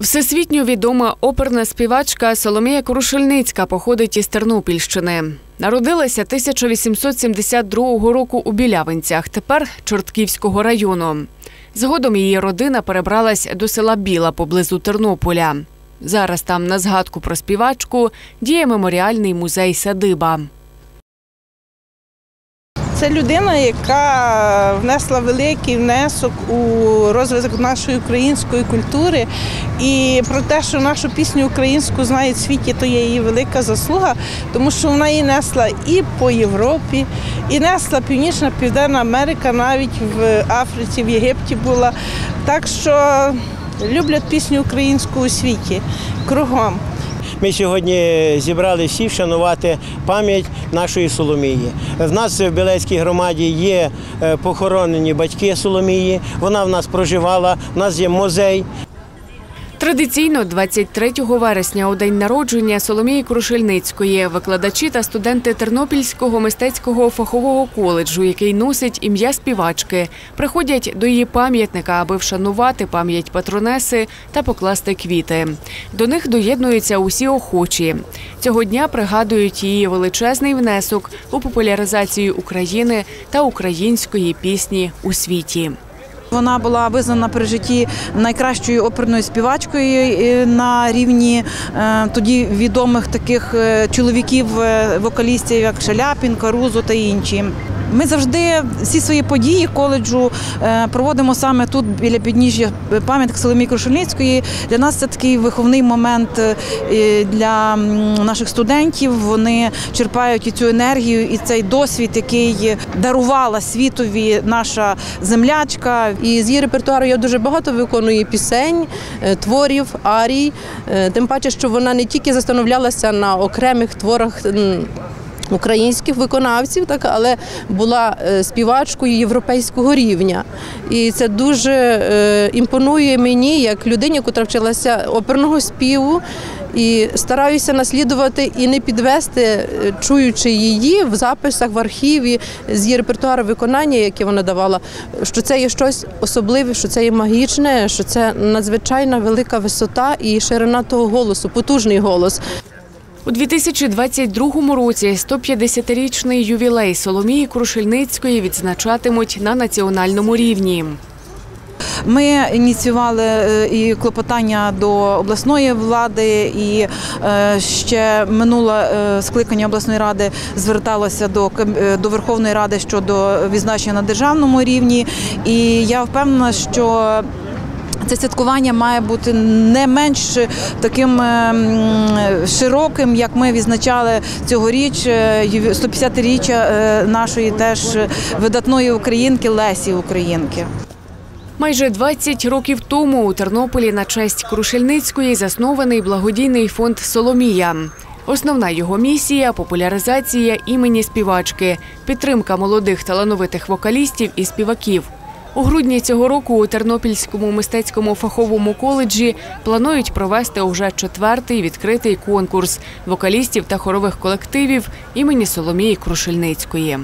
Всесвітньо відома оперна співачка Соломія Крушельницька походить із Тернопільщини. Народилася 1872 року у Білявинцях, тепер Чортківського району. Згодом її родина перебралась до села Біла поблизу Тернополя. Зараз там на згадку про співачку діє меморіальний музей-садиба. Це людина, яка внесла великий внесок у розвиток нашої української культури. І про те, що нашу пісню українську знають у світі, то є її велика заслуга, тому що вона її несла і по Європі, і несла Північна, Південна Америка, навіть в Африці, в Єгипті була. Так що люблять пісню українську у світі, кругом. Ми сьогодні зібрали всі вшанувати пам'ять нашої Соломії. В нас в Білецькій громаді є похоронені батьки Соломії, вона в нас проживала, в нас є музей. Традиційно 23 вересня, у день народження Соломії Крушельницької, викладачі та студенти Тернопільського мистецького фахового коледжу, який носить ім'я співачки, приходять до її пам'ятника, аби вшанувати пам'ять патронеси та покласти квіти. До них доєднуються усі охочі. Цього дня пригадують її величезний внесок у популяризацію України та української пісні у світі. Вона була визнана при житті найкращою оперною співачкою на рівні тоді відомих таких чоловіків-вокалістів, як Шаляпін, Карузо та інші. Ми завжди всі свої події коледжу проводимо саме тут, біля підніжжя пам'ятки Соломії Крушельницької. Для нас це такий виховний момент для наших студентів. Вони черпають і цю енергію, і цей досвід, який дарувала світові наша землячка. І з її репертуару я дуже багато виконую пісень, творів, арій. Тим паче, що вона не тільки застановлялася на окремих творах українських виконавців, але була співачкою європейського рівня. І це дуже імпонує мені, як людині, яка вчилася оперного співу. І стараюся наслідувати і не підвести, чуючи її в записах, в архіві, з її репертуару виконання, яке вона давала, що це є щось особливе, що це є магічне, що це надзвичайна велика висота і ширина того голосу, потужний голос. У 2022 році 150-річний ювілей Соломії Крушельницької відзначатимуть на національному рівні. Ми ініціювали і клопотання до обласної влади, і ще минуле скликання обласної ради зверталося до Верховної Ради щодо відзначення на державному рівні. І я впевнена, що це святкування має бути не менш таким широким, як ми відзначали цьогоріч 150-річчя нашої теж видатної українки Лесі Українки. Майже 20 років тому у Тернополі на честь Крушельницької заснований благодійний фонд «Соломія». Основна його місія – популяризація імені співачки, підтримка молодих талановитих вокалістів і співаків. У грудні цього року у Тернопільському мистецькому фаховому коледжі планують провести уже четвертий відкритий конкурс вокалістів та хорових колективів імені Соломії Крушельницької.